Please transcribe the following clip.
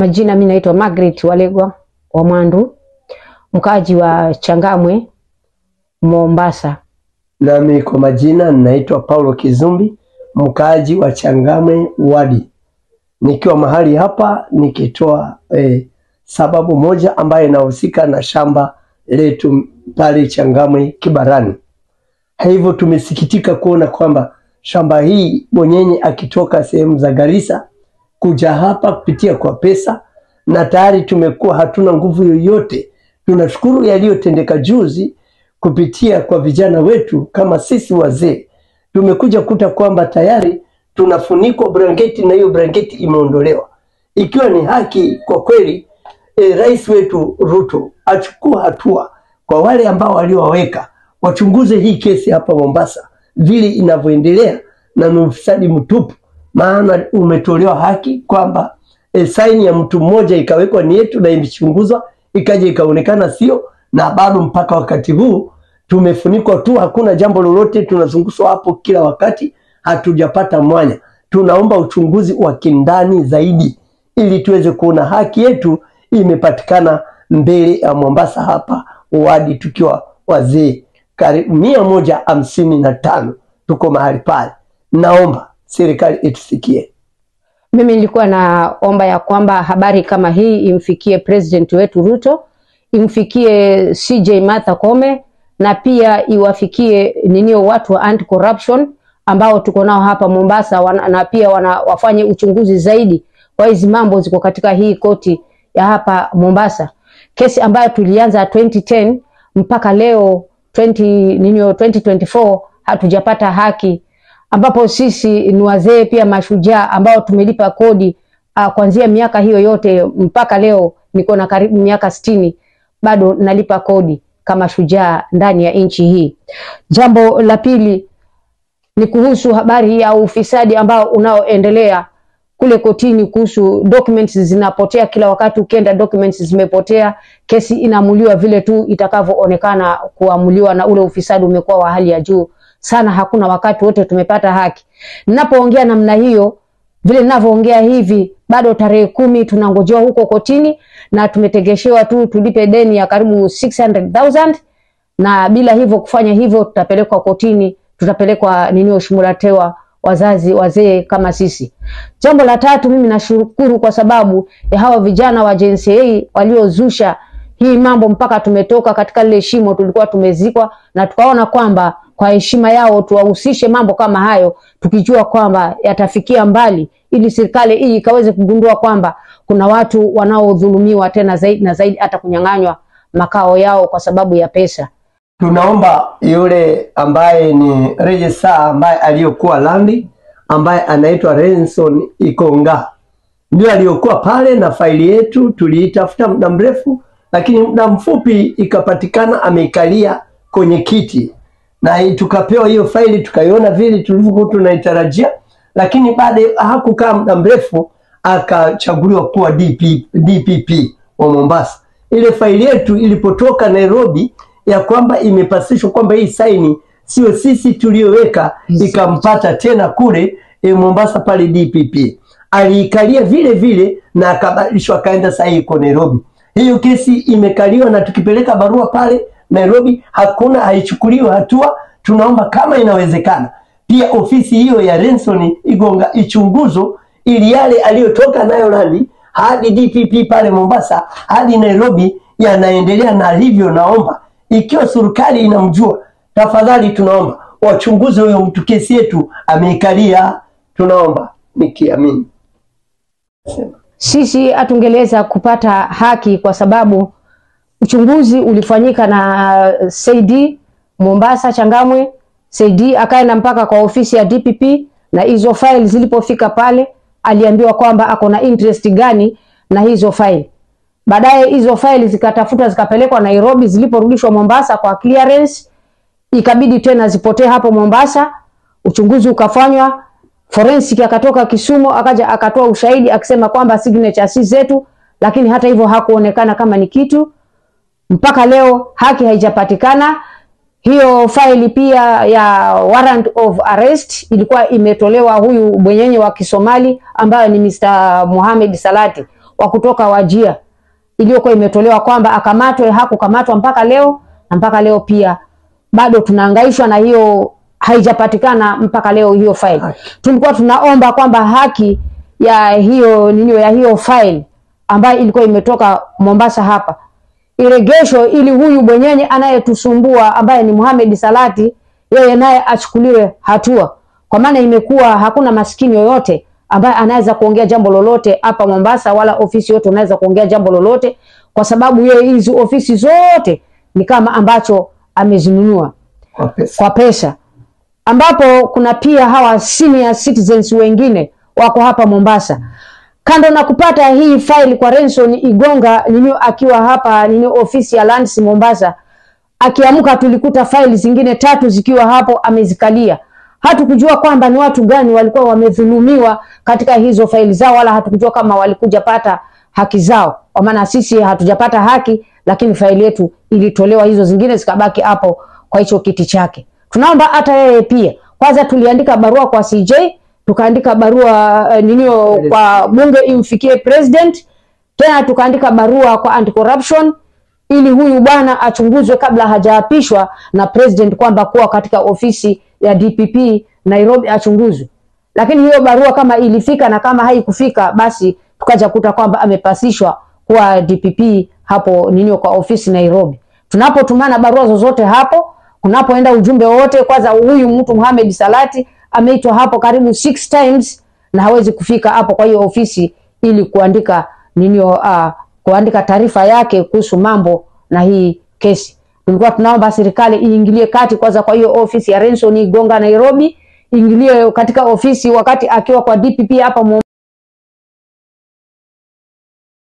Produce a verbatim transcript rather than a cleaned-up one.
Majina mimi naitwa Margaret Walegwa wa Mwandu, mkaji wa Changamwe, Mombasa. Nami kwa majina naitwa Paulo Kizumbi, mkaji wa Changamwe wadi. Nikiwa mahali hapa nikitoa eh, sababu moja ambayo inahusika na shamba letu pale Changamwe Kibarani. Hivyo tumesikitika kuona kwamba shamba hii mwenyenye akitoka sehemu za Garisa kuja hapa kupitia kwa pesa, na tayari tumekuwa hatuna nguvu yoyote. Tunashukuru yaliyotendeka juzi kupitia kwa vijana wetu. Kama sisi wazee tumekuja kuta kwamba tayari tunafunikwa blanketi, na hiyo blanketi imeondolewa, ikiwa ni haki kwa kweli. E, rais wetu Ruto achukua hatua kwa wale ambao waliowaweka, wachunguze hii kesi hapa Mombasa vile inavyoendelea, na ni ufisadi mtupu. Maana umetolewa haki kwamba e, saini ya mtu mmoja ikawekwa ni yetu na imechunguzwa ikaje ikaonekana sio, na bado mpaka wakati huu tumefunikwa tu, hakuna jambo lolote. Tunazunguswa hapo kila wakati, hatujapata mwanya. Tunaomba uchunguzi wa kindani zaidi ili tuweze kuona haki yetu imepatikana mbele ya Mombasa hapa wadi, tukiwa wazee karibu mia moja hamsini na tano tuko mahali pale. Naomba serikali itusikie. Mimi nilikuwa naomba ya kwamba habari kama hii imfikie president wetu Ruto, imfikie C J Martha Kome, na pia iwafikie ninio watu wa anti corruption ambao tuko nao hapa Mombasa, wana, na pia wana, wafanye uchunguzi zaidi kwa hizi mambo ziko katika hii koti ya hapa Mombasa. Kesi ambayo tulianza twenty ten mpaka leo twenty ninio twenty twenty-four hatujapata haki, ambapo sisi ni wazee pia mashujaa ambao tumelipa kodi uh, kuanzia miaka hiyo yote mpaka leo. Niko na karibu miaka sitini bado nalipa kodi kama shujaa ndani ya nchi hii. Jambo la pili ni kuhusu habari ya ufisadi ambao unaoendelea kule kotini, kuhusu documents zinapotea kila wakati. Ukienda documents zimepotea, kesi inamuliwa vile tu itakavyoonekana kuamuliwa, na ule ufisadi umekuwa wa hali ya juu sana. Hakuna wakati wote tumepata haki. Ninapoongea namna hiyo, vile ninavyoongea hivi, bado tarehe kumi tunangojewa huko kotini, na tumetegeshewa tu tulipe deni ya karibu six hundred thousand, na bila hivyo kufanya hivyo tutapelekwa kotini, tutapelekwa ninio shumuratewa wazazi wazee kama sisi. Jambo la tatu, mimi nashukuru kwa sababu ya hawa vijana wa J E N S A Y waliozusha hii mambo mpaka tumetoka katika lile shimo tulikuwa tumezikwa, na tukaona kwamba kwa heshima yao tuwahusishe mambo kama hayo, tukijua kwamba yatafikia mbali, ili serikali hii ikaweze kugundua kwamba kuna watu wanaodhulumiwa tena zaidi na zaidi, hata kunyang'anywa makao yao kwa sababu ya pesa. Tunaomba yule ambaye ni regisa ambaye aliyokuwa landi, ambaye anaitwa Renson Ikonga, ndio aliyokuwa pale, na faili yetu tuliitafuta muda mrefu, lakini muda mfupi ikapatikana ameikalia kwenye kiti, na tukapewa hiyo faili tukaiona vile tulivyokuwa tunaitarajia. Lakini baada hakukaa muda mrefu akachaguliwa kuwa D P P wa Mombasa. Ile faili yetu ilipotoka Nairobi ya kwamba imepasishwa kwamba hii saini sio sisi tuliyoweka, ikampata tena kule e, Mombasa pale D P P aliikalia vile vile, na akabadilishwa akaenda sahihi kwa Nairobi. Hiyo kesi imekaliwa, na tukipeleka barua pale Nairobi hakuna, haichukuliwa hatua. Tunaomba kama inawezekana pia ofisi hiyo ya Renson Igonga ichunguzo, ili yale aliyotoka nayo landi hadi D P P pale Mombasa hadi Nairobi yanaendelea na hivyo. Naomba ikiwa serikali inamjua, tafadhali tunaomba wachunguze huyo mtu kesi yetu ameikalia. Tunaomba nikiamini sisi hatungeleza kupata haki, kwa sababu uchunguzi ulifanyika na C I D Mombasa Changamwe. C I D akaenda mpaka kwa ofisi ya D P P, na hizo file zilipofika pale aliambiwa kwamba ako na interest gani na hizo file. Baadaye hizo file zikatafuta zikapelekwa Nairobi, ziliporudishwa Mombasa kwa clearance ikabidi tena zipotee hapo Mombasa. Uchunguzi ukafanywa, forensic akatoka Kisumu akaja akatoa ushahidi akisema kwamba signature si zetu, lakini hata hivyo hakuonekana kama ni kitu. Mpaka leo haki haijapatikana. Hiyo faili pia ya warrant of arrest ilikuwa imetolewa huyu mwenyenye wa Kisomali ambaye ni Mister Mohamed Salati. wa kutoka Wajia iliyokuwa imetolewa kwamba akamatwe, hakukamatwa mpaka leo, na mpaka leo pia bado tunahangaishwa na hiyo, haijapatikana mpaka leo hiyo file. Tulikuwa tunaomba kwamba haki ya hiyo nini, ya hiyo file ambayo ilikuwa imetoka Mombasa hapa Iregesho, ili huyu mwenyenye anayetusumbua ambaye ni Mohamed Salati, yeye naye achukuliwe hatua, kwa maana imekuwa hakuna maskini yoyote ambaye anaweza kuongea jambo lolote hapa Mombasa, wala ofisi yote unaweza kuongea jambo lolote, kwa sababu yeye hizi ofisi zote ni kama ambacho amezinunua kwa pesa. Kwa pesa. Ambapo kuna pia hawa senior citizens wengine wako hapa Mombasa. Kando na kupata hii file kwa Renson Ikonga ninyo akiwa hapa ninyo ofisi ya Lands Mombasa, akiamuka tulikuta file zingine tatu zikiwa hapo amezikalia. Hatukujua kwamba ni watu gani walikuwa wamedhulumiwa katika hizo file zao, wala hatukujua kama walikuja pata haki zao. Kwa maana sisi hatujapata haki, lakini file yetu ilitolewa, hizo zingine zikabaki hapo kwa hicho kiti chake. Tunaomba hata yeye pia. Kwanza tuliandika barua kwa C J, tukaandika barua uh, ninio kwa bunge imfikie president, tena tukaandika barua kwa anti-corruption ili huyu bwana achunguzwe kabla hajaapishwa na president kwamba kuwa katika ofisi ya D P P Nairobi achunguzwe. Lakini hiyo barua kama ilifika na kama haikufika, basi tukaja kuta kwamba amepasishwa kwa D P P hapo ninio kwa ofisi Nairobi. Tunapotumana barua zozote hapo, unapoenda ujumbe wote, kwanza huyu mtu Mohamed Salati ameitwa hapo karibu six times na hawezi kufika hapo kwa hiyo ofisi ili kuandika nini, uh, kuandika taarifa yake kuhusu mambo na hii kesi. Tulikuwa tunaomba serikali iingilie kati kwanza kwa hiyo ofisi ya Renson Ikonga Nairobi, iingilie katika ofisi wakati akiwa kwa D P P hapa